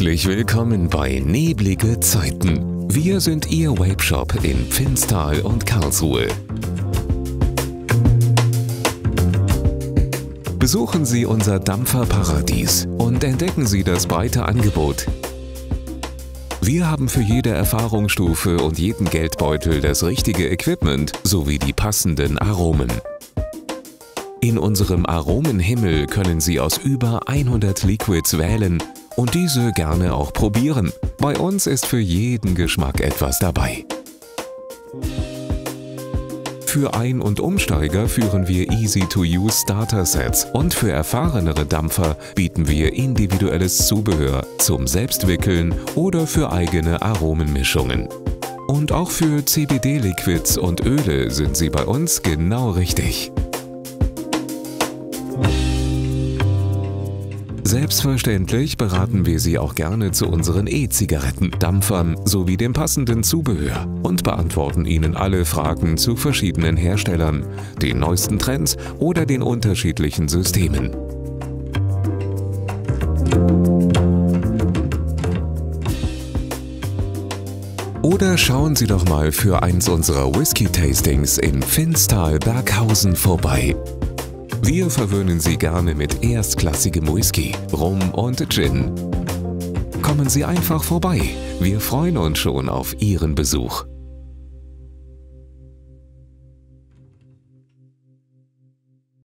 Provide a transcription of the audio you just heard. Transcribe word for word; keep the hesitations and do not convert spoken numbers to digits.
Herzlich willkommen bei Neblige Zeiten. Wir sind Ihr Webshop in Pfinztal und Karlsruhe. Besuchen Sie unser Dampferparadies und entdecken Sie das breite Angebot. Wir haben für jede Erfahrungsstufe und jeden Geldbeutel das richtige Equipment sowie die passenden Aromen. In unserem Aromenhimmel können Sie aus über hundert Liquids wählen und diese gerne auch probieren. Bei uns ist für jeden Geschmack etwas dabei. Für Ein- und Umsteiger führen wir Easy-to-Use Starter-Sets und für erfahrenere Dampfer bieten wir individuelles Zubehör zum Selbstwickeln oder für eigene Aromenmischungen. Und auch für C B D-Liquids und Öle sind Sie bei uns genau richtig. Selbstverständlich beraten wir Sie auch gerne zu unseren E-Zigaretten, Dampfern sowie dem passenden Zubehör und beantworten Ihnen alle Fragen zu verschiedenen Herstellern, den neuesten Trends oder den unterschiedlichen Systemen. Oder schauen Sie doch mal für eins unserer Whisky-Tastings in Pfinztal-Berghausen vorbei. Wir verwöhnen Sie gerne mit erstklassigem Whisky, Rum und Gin. Kommen Sie einfach vorbei. Wir freuen uns schon auf Ihren Besuch.